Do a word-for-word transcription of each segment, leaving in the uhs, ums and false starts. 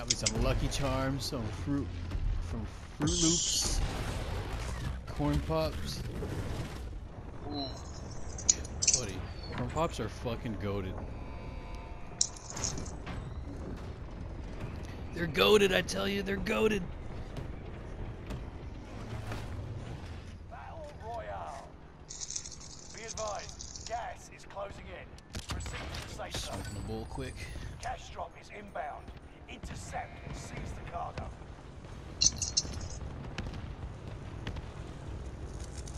Got me some Lucky Charms, some fruit from Fruit Loops, Corn Pops. Buddy, Corn Pops are fucking goated. They're goated, I tell you, they're goated. Quick. Cash drop is inbound. Intercept and seize the cargo.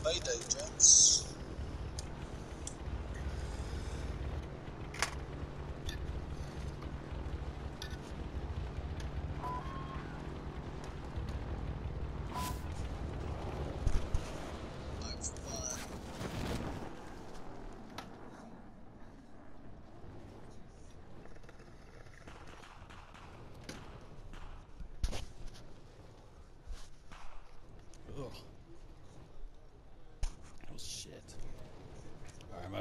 Mayday, gents.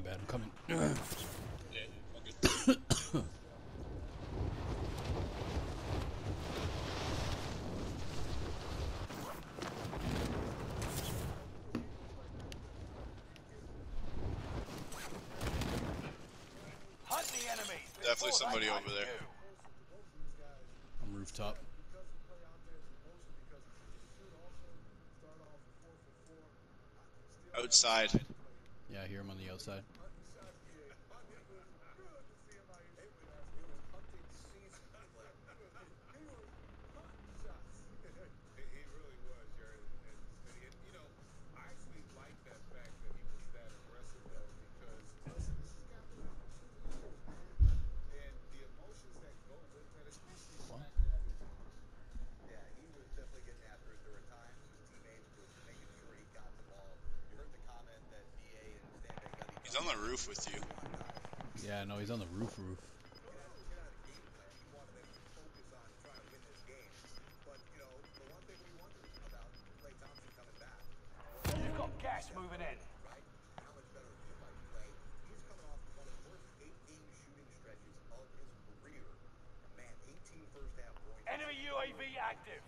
Bad, I'm coming. Yeah, I'm good. Hunt the enemy. Definitely somebody over there. I'm rooftop. Outside. Yeah, I hear him on the outside. He's on the roof with you. Yeah, no, he's on the roof roof. You've got gas moving in. Enemy U A V active.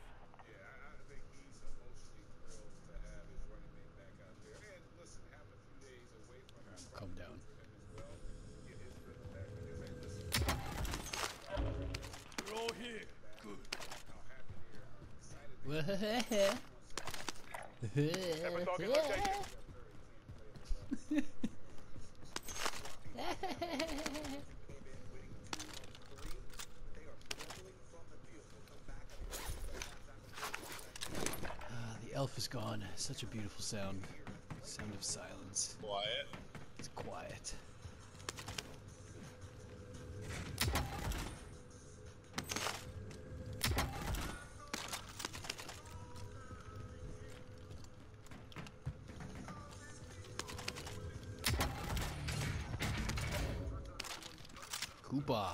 Come down. We're all here. Good. Ah, the elf is gone. Such a beautiful sound. Sound of silence. Quiet. It's quiet. Koopa.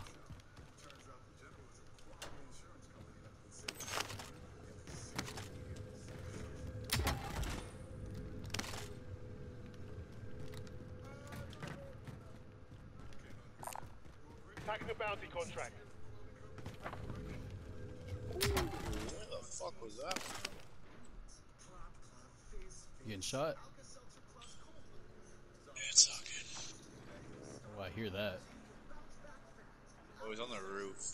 The bounty contract. Ooh, where the fuck was that? You getting shot? Yeah, it's not good. Oh, I hear that. Oh, he's on the roof.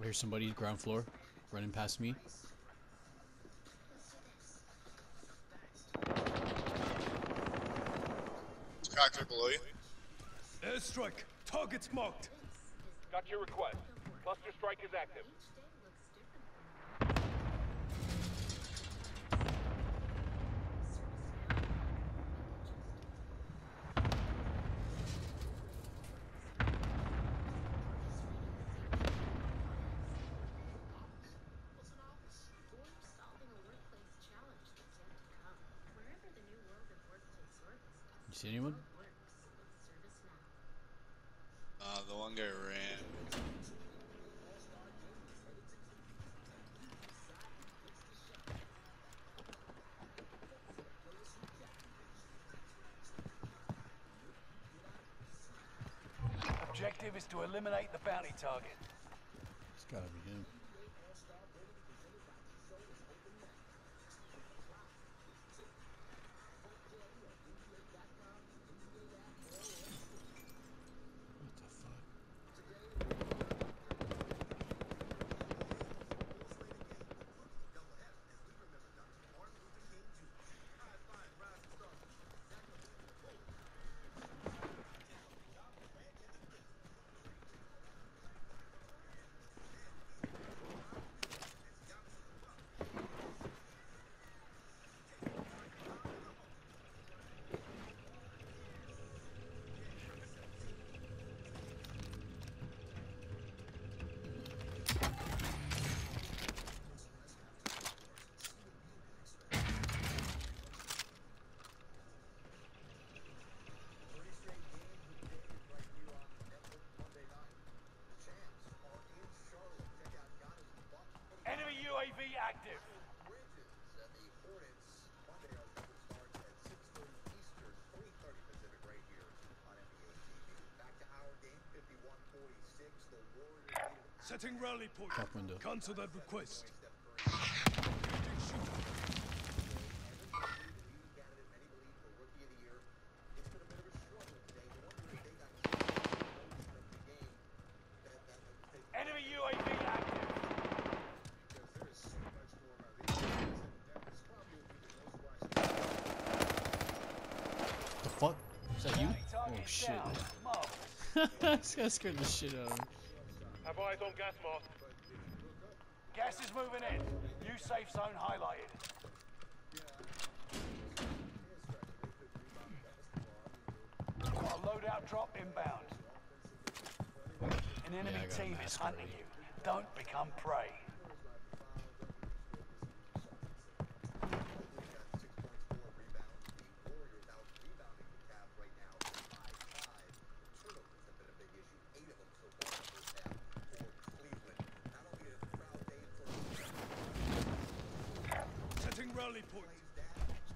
I hear somebody ground floor running past me. Cockpit below you. Airstrike. Targets marked. Got your request. Cluster strike is active. See anyone? Uh, the one guy ran. objective is to eliminate the bounty target. It's gotta be him. U A V active. Setting rally point. Top window. Cancel that request. Oh shit. This guy scared the shit out of me. Have eyes on gas mask. Gas is moving in. New safe zone highlighted. Our loadout drop inbound. An enemy yeah, team is hunting you. Don't become prey.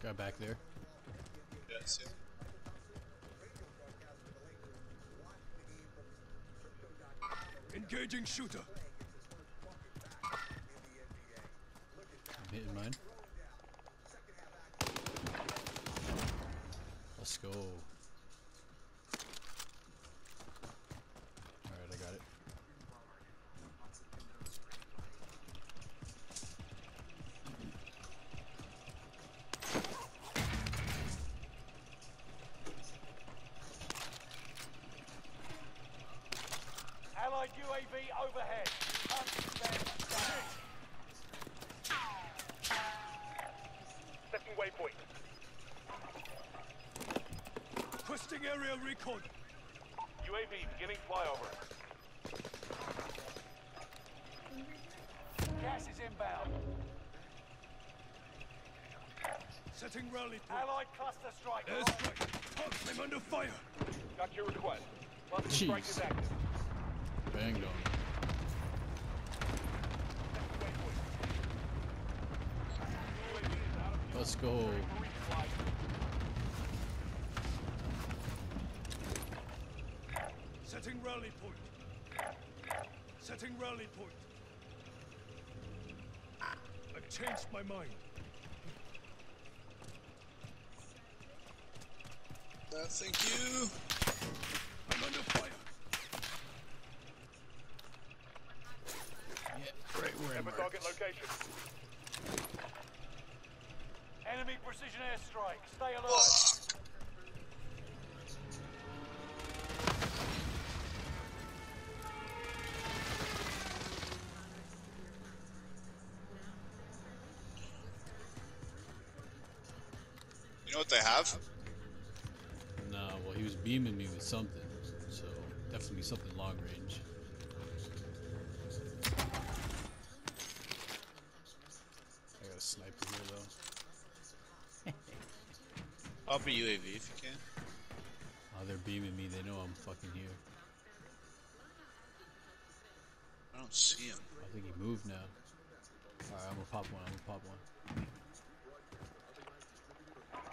Guy back there. Yeah, I see him. Engaging shooter. I'm hitting mine. Let's go. All right, I got it. U A V overhead. Setting waypoint. Twisting area recon. U A V beginning flyover. Gas is inbound. Setting rally point. Allied cluster strike. Airstrike. Punch them under fire. Got your request. Cluster strike is active. Banged on. Let's go. Setting rally point. Setting rally point. I've changed my mind. Uh, thank you. I'm under fire. Remember target location. Enemy precision airstrike. Stay alert. You know what they have? Nah, well, he was beaming me with something, so definitely something long range. Sniper here though. I'll be U A V if you can. Oh, they're beaming me. They know I'm fucking here. I don't see him. I think he moved now. Alright, I'm gonna pop one. I'm gonna pop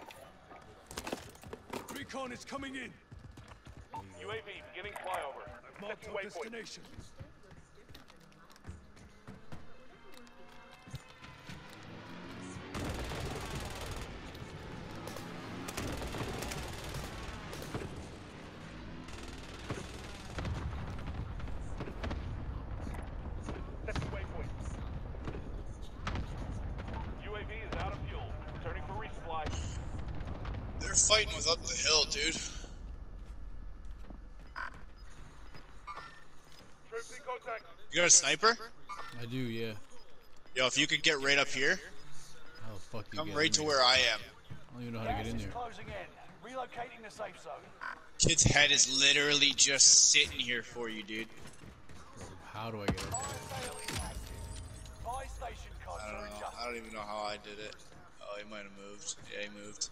one. Recon is coming in. U A V beginning flyover. Marked your destination. Fighting with up the hill, dude. You got a sniper? I do, yeah. Yo, if you could get right up here. Oh fuck you! Come right to where I am. I don't even know how to get in there. Relocating the safe zone. Kid's head is literally just sitting here for you, dude. How do I get up there? I don't know. I don't even know how I did it. Oh, he might have moved. Yeah, he moved.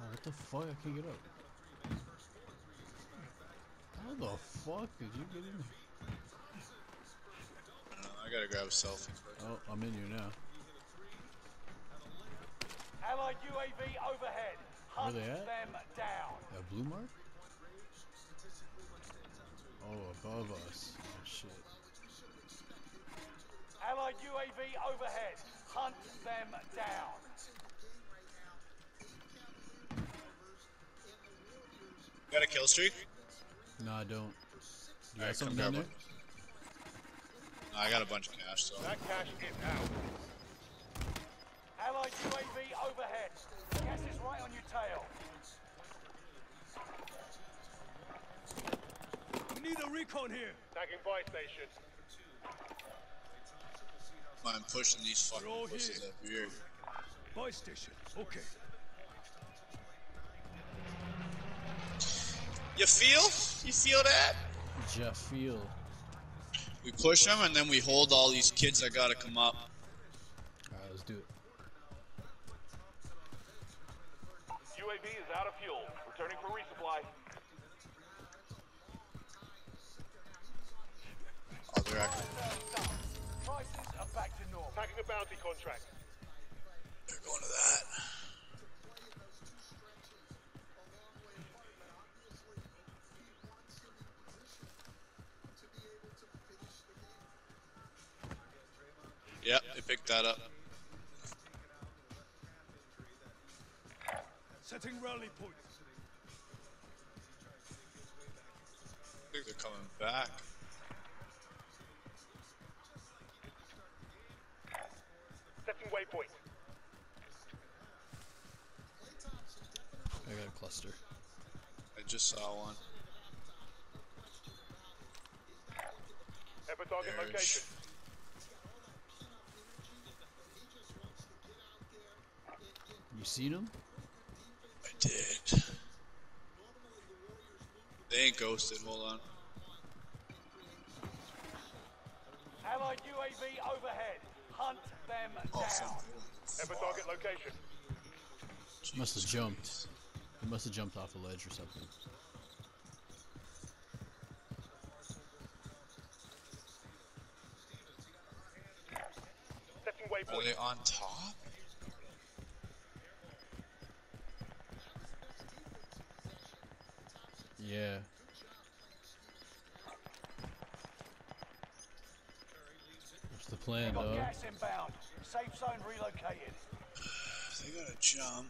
Oh, what the fuck? I can't get up. How the fuck did you get in there? Uh, I gotta grab a selfie first. Oh, I'm in here now. Allied U A V overhead. Hunt them down. That blue mark? Oh, above us. Oh, shit. Allied U A V overhead. Hunt them down. Got a kill streak? No, I don't. You got something down there? No, I got a bunch of cash, so. That cash is out. Allied U A V overhead. Gas is right on your tail. We need a recon here. Tagging by station. I'm pushing these fucking pussies up here. By station, okay. You feel? You feel that? Yeah, feel. We push them and then we hold all these kids that gotta come up. Alright, let's do it. U A V is out of fuel. Returning for resupply. Oh, they're active. Prices are back to normal. Attacking a bounty contract. They're going to that. Yep, they picked that up. Setting rally point. I think they're coming back. Setting waypoint. I got a cluster. I just saw one. Have a target location. You seen them? I did. They ain't ghosted, hold on. Allied U A V overhead. Hunt them oh, down. Ever target location. Jeez. Must have jumped. He must have jumped off a ledge or something. Are they on top? Yeah. What's the plan, though? Gas inbound. Safe zone relocated. They gotta jump.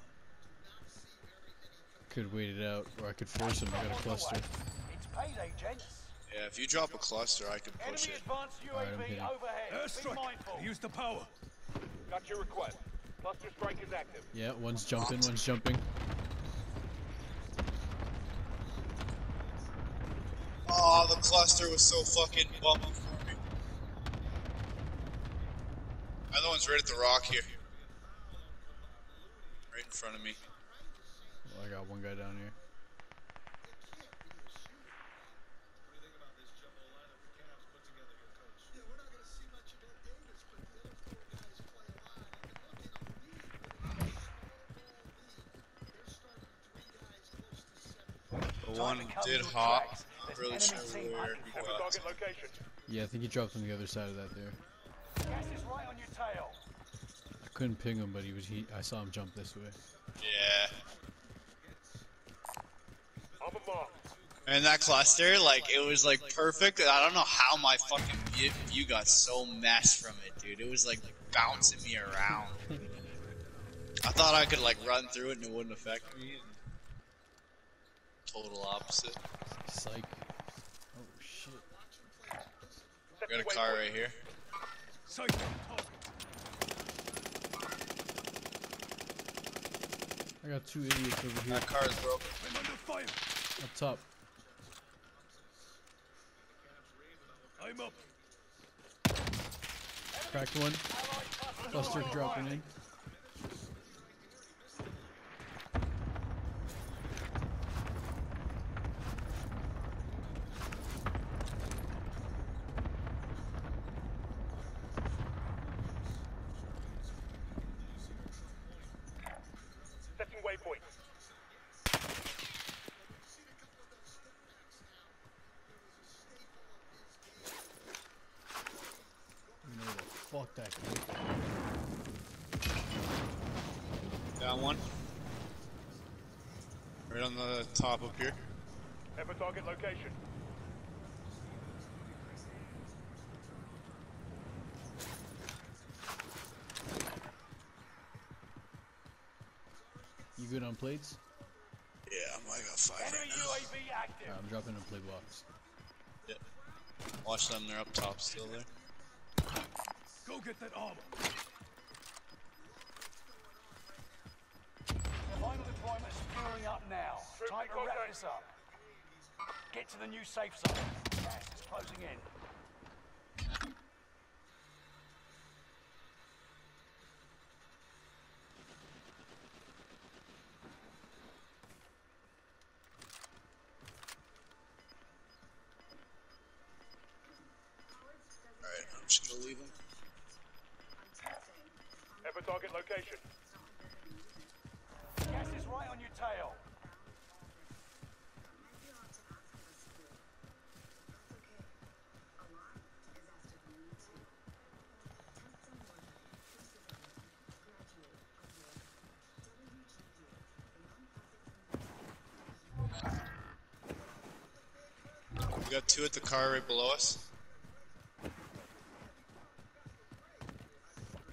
Could wait it out, or I could force them. I got a cluster. It's payday, gents. Yeah, if you drop a cluster, I can push it. Enemy advanced U A V overhead. Airstrike. Be mindful. Use the power. Got your request. Cluster strike is active. Yeah, one's jumping. One's jumping. Oh, the cluster was so fucking bummed for me. Other one's right at the rock here. Right in front of me. Well, I got one guy down here. The one did hop. Really sure where yeah, I think he dropped on the other side of that there. Gas is right on your tail. I couldn't ping him, but he was he I saw him jump this way. Yeah. I'm a bomb. And that cluster, like, it was, like, perfect. I don't know how my fucking view got so messed from it, dude. It was, like, bouncing me around. I thought I could, like, run through it and it wouldn't affect me. Total opposite. Psych. Oh, shit. Got a car right here. Psych. I got two idiots over here. That car is broken. I'm under fire. Up top. I'm up. Cracked one. Cluster dropping in. Fuck that kid. Down one. Right on the top up here. Have a target location. You good on plates? Yeah, I'm like a five right now. Right, I'm dropping a play box. Yep. Watch them, they're up top still there. Go get that armor. The final deployment is gearing up now. Time to wrap this up. Get to the new safe zone. Gas is closing in. Alright, I'm just gonna leave him. Target location. Gas is right on your tail. We got two at the car right below us.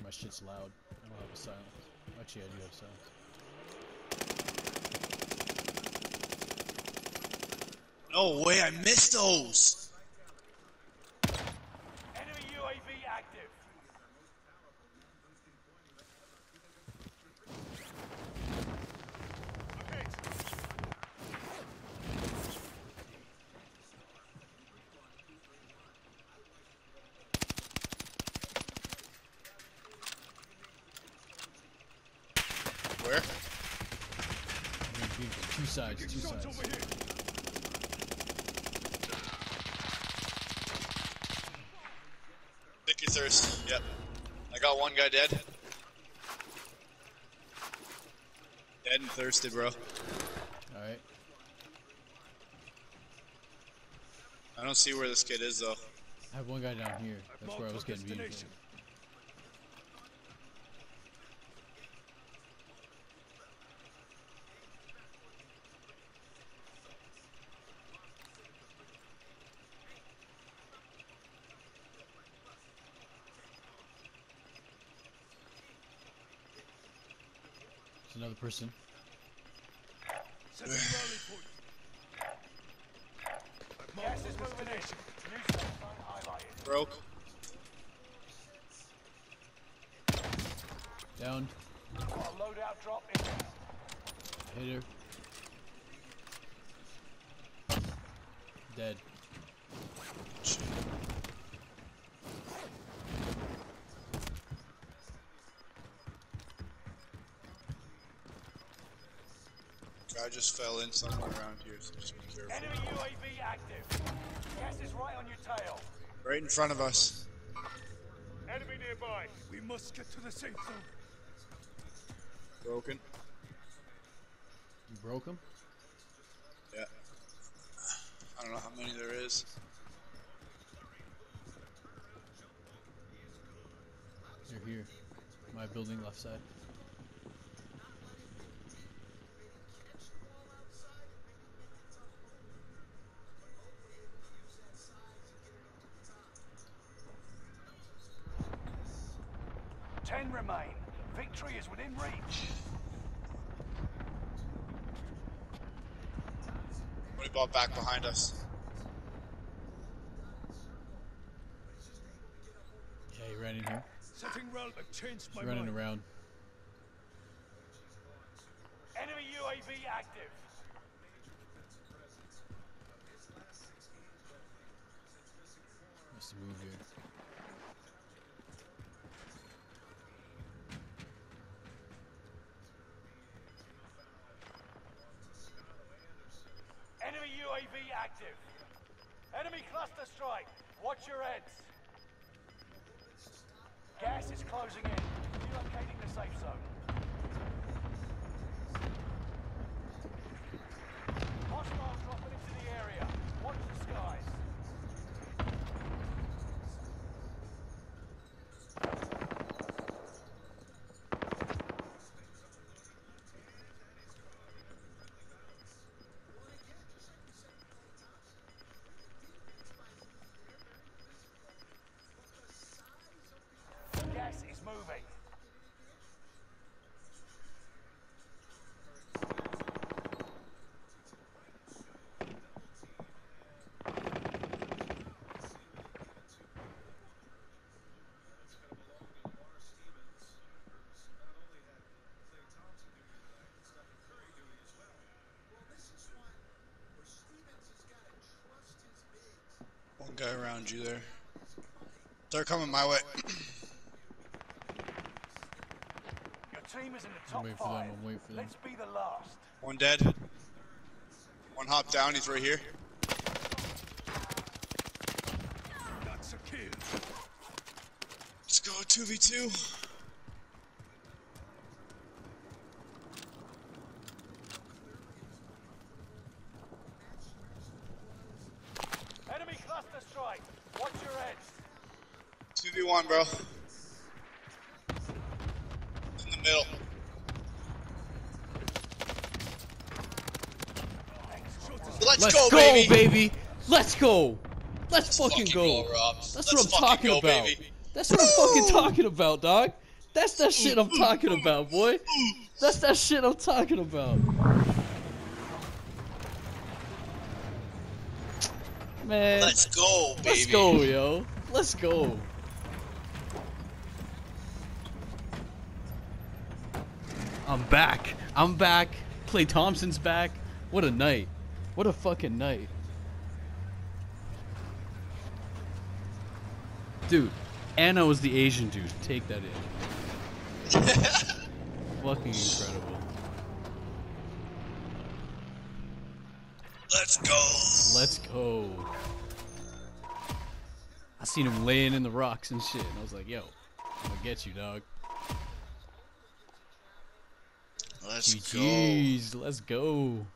My shit's loud. Silence. Actually, I do have silence. No way, I missed those! Enemy U A V active. Okay. Where? Two sides, two sides. Pick your thirst. Yep. I got one guy dead. Dead and thirsty, bro. Alright. I don't see where this kid is, though. I have one guy down here. That's where I was getting beaten. Another person. Broke. Down. Loadout drop in. Hit her. Dead. Shit. I just fell in somewhere around here, so just be careful. Enemy U A V active. Gas is right on your tail. Right in front of us. Enemy nearby. We must get to the safe zone. Broken. You broke him? Yeah. I don't know how many there is. They're here. My building left side. remain. Victory is within reach. Somebody brought back behind us. Yeah, he ran in here. He's running around. Enemy U A V active. Must have moved here. Enemy U A V active. Enemy cluster strike. Watch your heads. Gas is closing in. Relocating the safe zone. Hostiles dropping into the area. Watch the skies. Moving. One guy around you there. They're coming my way. Team is in the top five. Let's be the last. One dead. One hop down. He's right here. That's a kill. Let's go two v two. Enemy cluster strike. Watch your heads. two v one, bro. Middle. Let's, Let's go, go baby. baby! Let's go! Let's, Let's fucking, fucking go! go That's Let's what I'm talking go, about. Baby. That's what I'm fucking talking about, dog. That's that shit I'm talking about, boy. That's that shit I'm talking about. Man. Let's go, baby. Let's go, yo. Let's go. I'm back. I'm back. Klay Thompson's back. What a night. What a fucking night. Dude, Anno is the Asian dude. Take that in. Fucking incredible. Let's go. Let's go. I seen him laying in the rocks and shit. And I was like, yo, I'm gonna get you, dog. Let's Jeez, go. Let's go.